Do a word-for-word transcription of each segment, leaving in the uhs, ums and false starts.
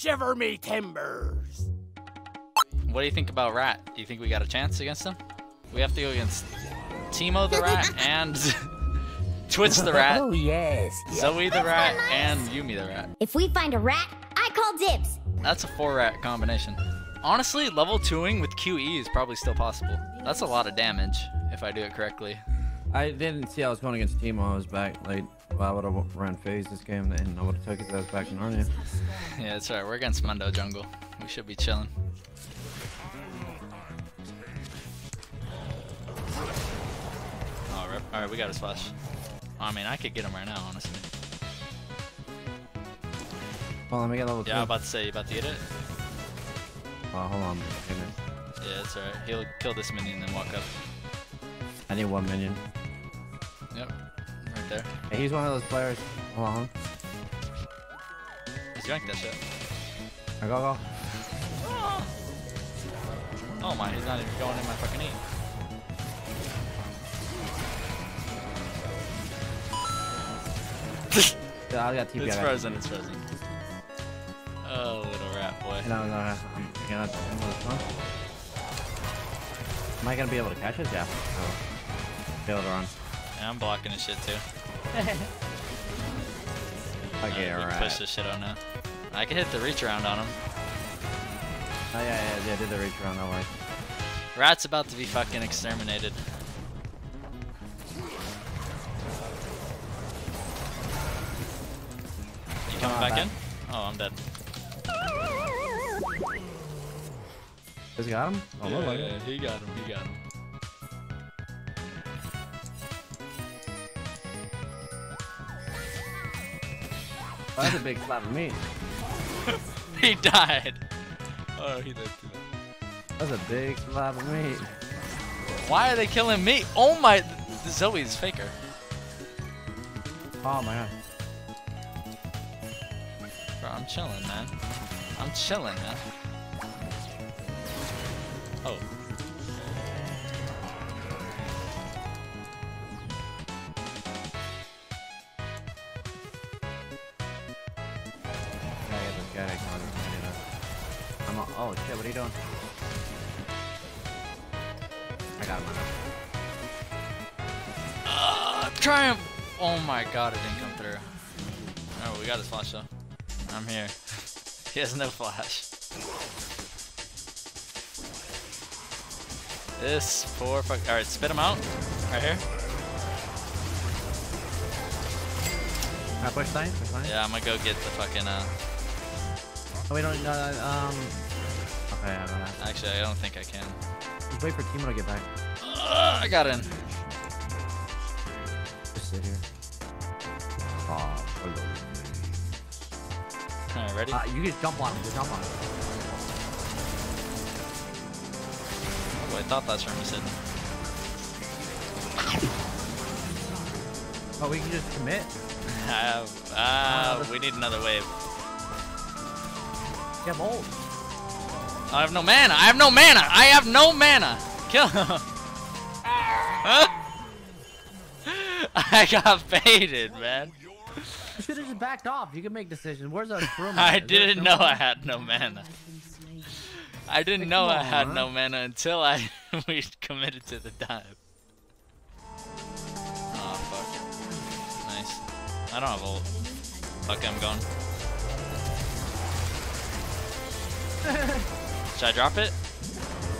Shiver me timbers. What do you think about Rat? Do you think we got a chance against him? We have to go against Teemo the Rat and Twitch the Rat. Oh yes. Zoe the Rat and Yuumi the Rat. If we find a rat, I call dibs. That's a four rat combination. Honestly, level two-ing with Q E is probably still possible. That's a lot of damage if I do it correctly. I didn't see I was going against Teemo. I was back late. Well, I would have ran Fizz this game and I would have took it. I was back in Narnia. Yeah, that's right. We're against Mundo Jungle. We should be chilling. Oh, all right, we got a splash. I mean, I could get him right now, honestly. Well, let me get level two. Yeah, I was about to say, you about to get it? Oh, hold on. Yeah, that's alright. He'll kill this minion and then walk up. I need one minion. Yep. Right there. Hey, he's one of those players. Hold on. He's drunk that shit. I go, go. Oh. Oh my, he's not even going in my fucking eat. Yeah, I got T P. It's frozen, it's frozen. Oh, little rat boy. No, no, no. Am I gonna be able to catch it? Yeah. Oh. Build on. Yeah, I'm blocking this shit too. Okay, alright. Push this shit on now. I can hit the reach around on him. Oh yeah, yeah, yeah. Did the reach around? No worries. Rat's about to be fucking exterminated. You coming oh, back bad. in? Oh, I'm dead. Has he got him? Oh, yeah, like yeah, he got him, he got him. Oh, that's a big slap of me. He died. Oh, he died too. That's a big slap of me. Why are they killing me? Oh my, Zoe's faker. Oh my god. Bro, I'm chilling, man. I'm chilling, man. Oh. I'm a, oh shit, what are you doing? I got him. Uh, triumph! Oh my god, it didn't come through. Oh, we got his flash though. I'm here. He has no flash. This poor fuck. Alright, spit him out. Right here. I push line, push line. Yeah, I'm gonna go get the fucking uh. Oh, we don't. Uh, um. Okay, I don't know. Actually, I don't think I can. Just wait for Teemo to get back. Uh, I got in. Just sit here. Oh, hello. Alright, ready? Uh, you just jump on him. Just jump on him. I thought that's where I was sitting. Oh, we can just commit? Uh, uh, oh, we need another wave. Yeah, bold. I have no mana. I have no mana. I have no mana. Kill him. I got baited, man. You should have just backed off. You can make decisions. Where's our room? I didn't know I had no mana. I didn't know I had no mana until I we committed to the dive. Oh fuck. Nice. I don't have ult. Fuck, I'm gone. Should I drop it?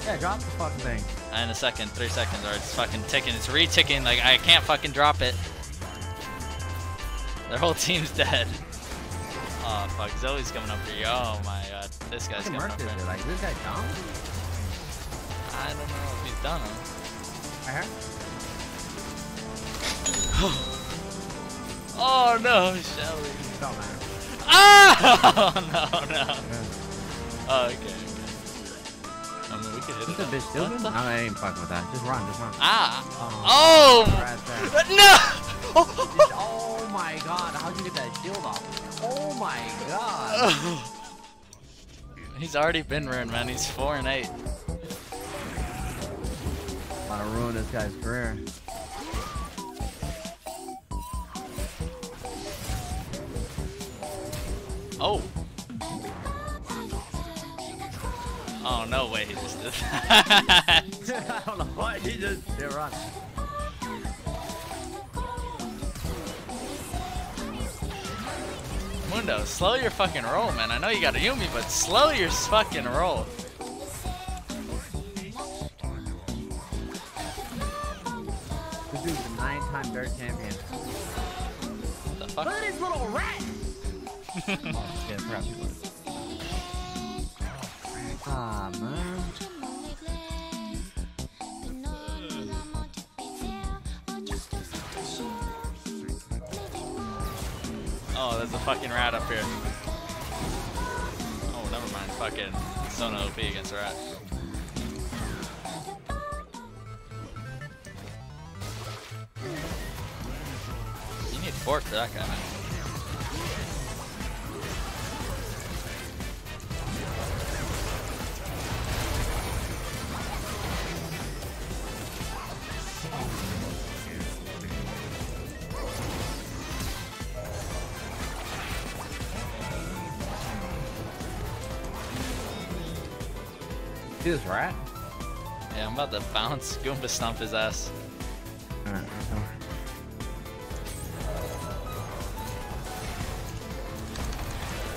Yeah, drop the fucking thing. In a second, three seconds, or it's fucking ticking. It's re-ticking, like I can't fucking drop it. Their whole team's dead. Oh fuck, Zoe's coming up for you. Oh my god, this guy's coming up for you. Like, this guy dumb? I don't know if he's done. Huh? Oh no, Shelly. Don't matter. Oh no, no. Yeah. Oh, okay, okay. I mean, we could hit it. Bitch still the... No, I ain't fucking with that. Just run, just run. Ah! Oh! oh. Right no! Oh my god, how'd you get that shield off? Oh my god! He's already been ruined, man. He's four and eight. I'm gonna ruin this guy's career. Oh! way he just did. I don't know what he just did. Yeah, right. Mundo, slow your fucking roll, man. I know you got a Yuumi, but slow your fucking roll. This dude's a nine-time dirt champion. What the fuck? Look at this little rat! Oh, yeah, perhaps you would. Ah, man. Oh, there's a fucking rat up here. Oh, never mind. Fucking Sona O P against a rat. You need Bork for that guy, man. See this rat? Yeah, I'm about to bounce Goomba stomp his ass. Alright,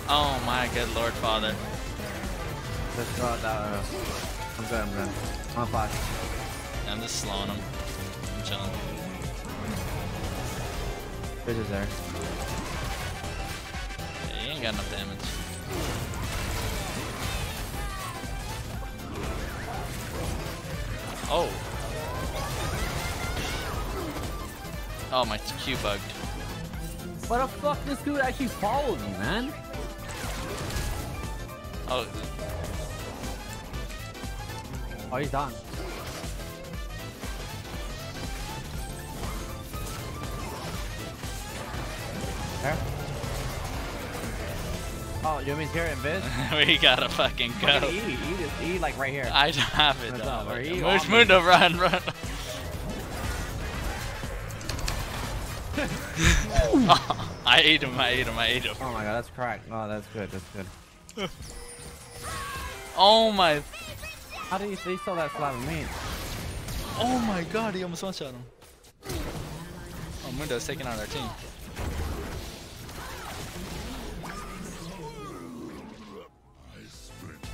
oh my good lord, father. Let's throw out that uh, I'm good, I'm good. I'm fine. I'm just slowing him. I'm chilling. Fizz is there. Yeah, he ain't got enough damage. Oh. Oh, my Q bugged. What the fuck? This dude actually followed me, man. Oh. Oh, he's done. There. Oh, Yuumi's here in Fizz? We gotta fucking go. Fucking E, E, just E, like right here. I don't have it. That's though. Where's like, Mundo? Run, run. Oh, I ate him, I ate him, I ate him. Oh my god, that's cracked. Oh, that's good, that's good. Oh my. How did he, he saw that slab of meat? Oh my god, he almost one shot him. Oh, Mundo's taking out our team.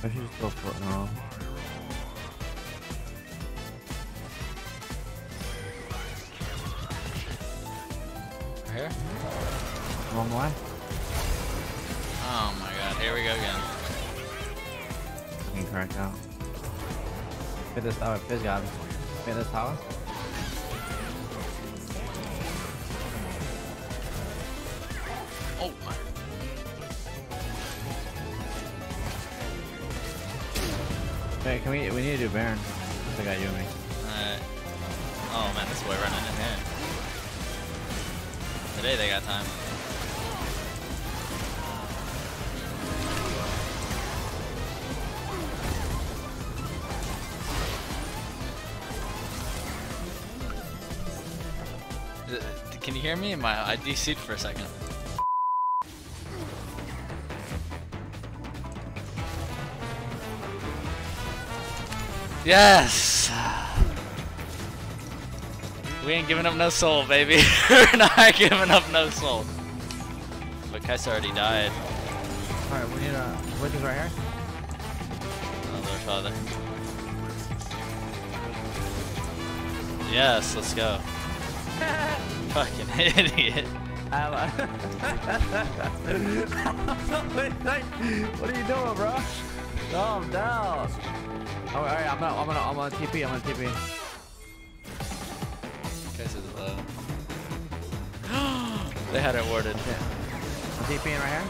I should just go for it now. Right here? Wrong way? Oh my god, here we go again. I can crack out. Hit this tower, Fizz got him. Hit this tower. Oh my. Hey, can we, we need to do Baron. I got Yuumi. Alright. Oh man, this boy running in here. Today they got time. Can you hear me? My, I D C'd for a second. Yes! We ain't giving up no soul, baby. We're not giving up no soul. But Kaisa already died. Alright, we need a witches right here. Oh, Lord Father. Yes, let's go. Fucking idiot. What are you doing, bro? Oh, I'm down. Oh, all right, I'm gonna, I'm gonna, I'm gonna T P, I'm gonna T P. Guys is low. They had it warded. Yeah. I'm TPing right here.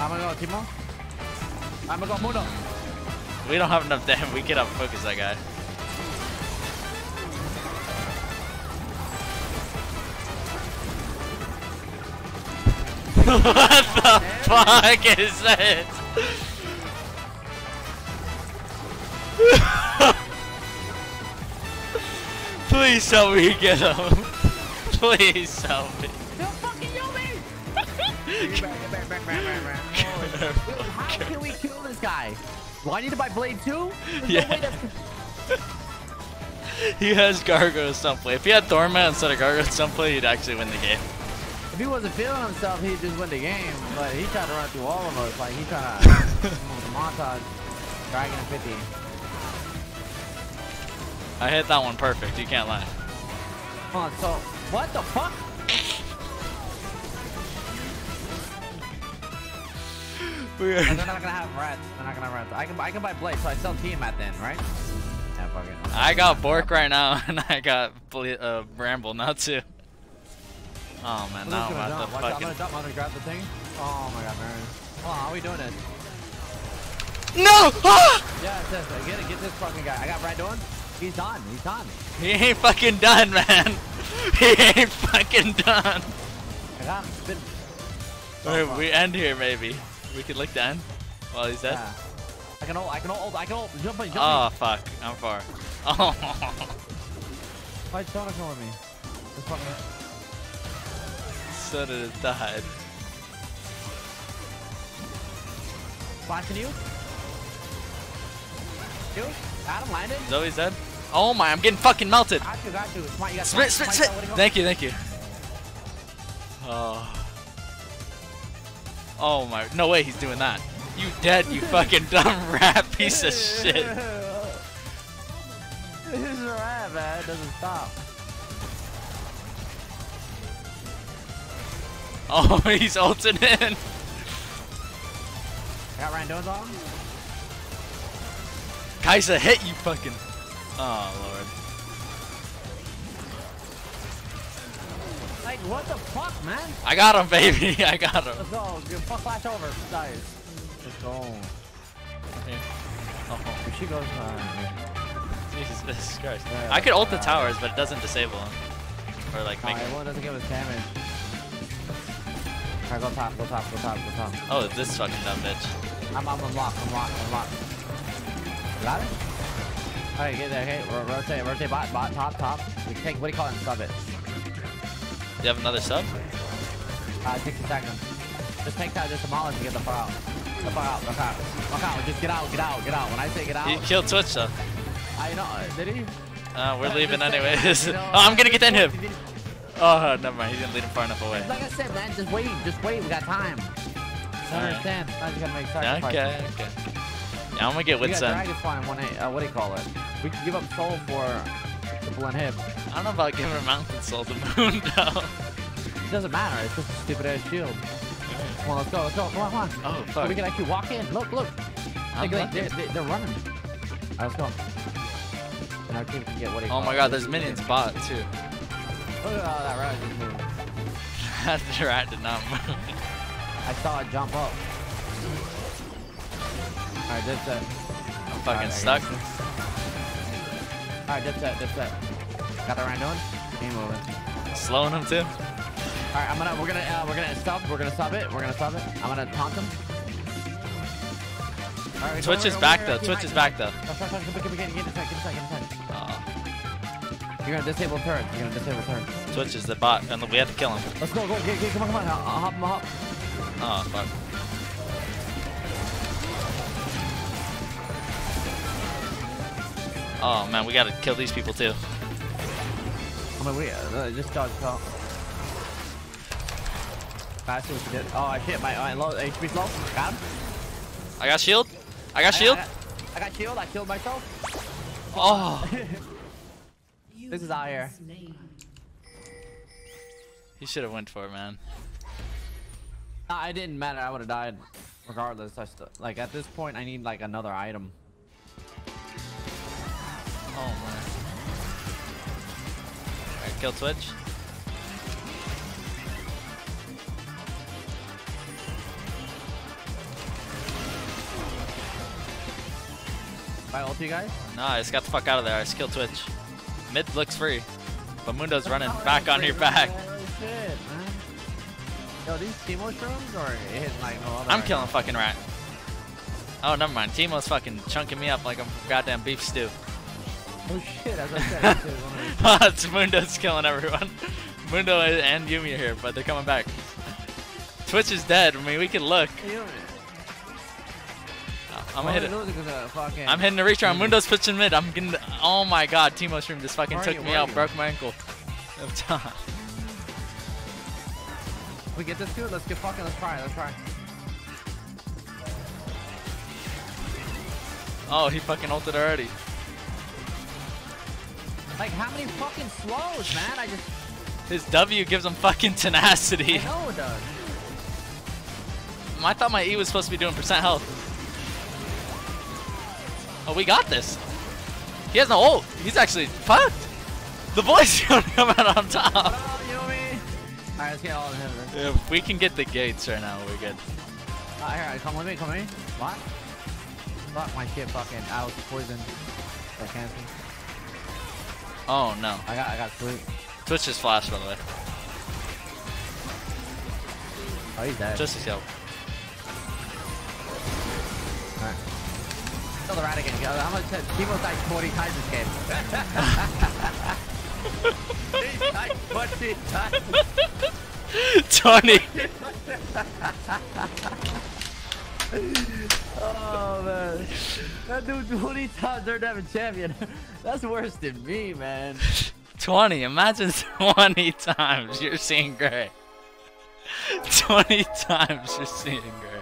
I'm gonna go Teemo. I'm gonna go Mundo. We don't have enough damage. We get up, focus that guy. What the fuck is that? Please help me get him. Please help me. Don't fucking Yuumi! How can we kill this guy? Do I need to buy Blade too? There's yeah. No way that's... He has Gargoyle Stumpplay. If he had Thorman instead of Gargoyle Stumpplay, he'd actually win the game. If he wasn't feeling himself, he'd just win the game. But he tried to run through all of us. Like, he tried to montage Dragon fifty. I hit that one perfect. You can't lie. Come on, so what the fuck? We're they're not gonna have rats. They're not gonna have rats. I can I can buy Blade, so I sell Tiamat then, right? Yeah, fuck it. I got Bork right now, and I got uh, Bramble now too. Oh man, now I'm at the fucking. I'm gonna jump. I'm gonna grab the thing. Oh my god, man. Oh, how are we doing this? No! Ah! Yeah, it's this. Get it. Get this fucking guy. I got Brandon. He's done. He's done. He ain't fucking done, man. He ain't fucking done. I got him. Been... Oh, right, we end here, maybe. We could lick down while he's dead. Yeah. I can ult, I can ult, I can ult, jump on, jump on. Oh, fuck, I'm far. Oh. Why'd Sona come with me? Just fucking... Sona died. Flashing you? Dude, Adam landed? Zoe's dead. Oh my, I'm getting fucking melted. Got you, got you. Smite, you got split, split, split. Thank you, thank you. Oh. Oh my, no way he's doing that. You dead, you fucking dumb rat piece of shit. This is a rat, man. It doesn't stop. Oh, he's ulting in. I got Rando's on him. Kaisa hit you fucking. Oh, Lord. Like, what the fuck, man? I got him, baby. I got him. Let's go. Dude, fuck flash over. Nice. Let's go. Yeah. Oh, she goes. Uh, Jesus, Jesus Christ. Yeah, I could ult the towers, but it doesn't disable him. Or, like, make him. Well, it doesn't give us damage. Alright, go top, go top, go top, go top. Oh, this fucking dumb bitch. I'm, I'm unlocked, I'm locked, I'm locked. Got it? Alright, get there, okay? Rotate, rotate, bot, bot, top, top. We take, what do you call it? Sub it. Do you have another sub? Uh, sixty seconds. Just take that, just demolish and get the fuck out. The fuck out, fuck out. Fuck out, just get out, get out, get out. When I say get out... You killed Twitch, though. I know, did he? Uh, we're yeah, leaving anyways. You know, oh, I'm gonna get in him. Oh, never mind, he's gonna lead him far enough away. It's like I said, man, just wait, just wait, we got time. I don't understand. I'm just gonna make sacrifices. Okay, okay. Yeah, I'm gonna get with Zen. We got Dragonfly in one eight, uh, what do you call it? We can give up Soul for... One hip. I don't know about giving a mountain soul to Mundo. It doesn't matter, it's just a stupid ass shield. Come on, let's go, let's go, come on, come on. Oh, fuck. So we can actually walk in, look, look. Like, like, they're, they're running. Alright, let's go. And our team can get what he Oh my god, there's minions bot too. Look at all that rat just moved. That rat did not move. I saw it jump up. Alright, that's it. I'm fucking right, stuck. Alright, dip set, dip set. Got that Randon? Game over. Slowing him too. Alright, I'm gonna, we're gonna, uh, we're gonna stop, we're gonna stop it, we're gonna stop it. I'm gonna taunt him. Right, Twitch go, is go, back go, though, Twitch is back though. You're gonna disable turret, you're gonna disable turret. Twitch is the bot, and we have to kill him. Let's go, go, get, get, come on, come on, I'll hop him, I'll hop. Oh, fuck. Oh man, we gotta kill these people too. I mean, we uh, just dodge top. I see what you did. Oh, I hit my uh, low, H P's low. Got him. I got shield. I got shield. I got, I got, I got shield. I killed myself. Oh. This is out here. He should have went for it, man. Nah, I didn't matter. I would have died regardless. I still, like at this point, I need like another item. Oh man. Alright, kill Twitch. Did I ult you guys? No, I just got the fuck out of there. I just killed Twitch. Mid looks free. But Mundo's running back on your back. Shit, man. Yo, these Teemo shrooms are hitting like no other. I'm killing fucking rat. Oh, never mind. Teemo's fucking chunking me up like I'm goddamn beef stew. Oh shit, as I said, it's Mundo's killing everyone. Mundo and Yuumi are here, but they're coming back. Twitch is dead, I mean, we can look. Oh, I'm gonna oh, hit it. Fucking... I'm hitting the retry. Mundo's pitching mid. I'm getting. The... Oh my god, Teemo stream just fucking Mario, took me Mario. out. Broke my ankle. We get this dude. Let's get fucking. Let's try. Let's try. Oh, he fucking ulted already. Like how many fucking slows, man? I just. His W gives him fucking tenacity. I know it does. I thought my E was supposed to be doing percent health. Oh, we got this. He has no ult. He's actually fucked. The boys gonna come out on top. Alright, let's get all the inhibitors. If we can get the gates right now, we're good. Uh, here, come with me, come with me. What? Fuck, my shit fucking out was poisoned. Or cancer. Oh no. I got I got sleep. Twitch just flashed, by the way. Oh, he's dead. Just his help. Alright. Kill the rat again. How much people died forty times this game? He died forty times. Tony. Oh man. That dude twenty times they're never champion. That's worse than me, man. twenty. Imagine twenty times you're seeing gray. twenty times you're seeing gray.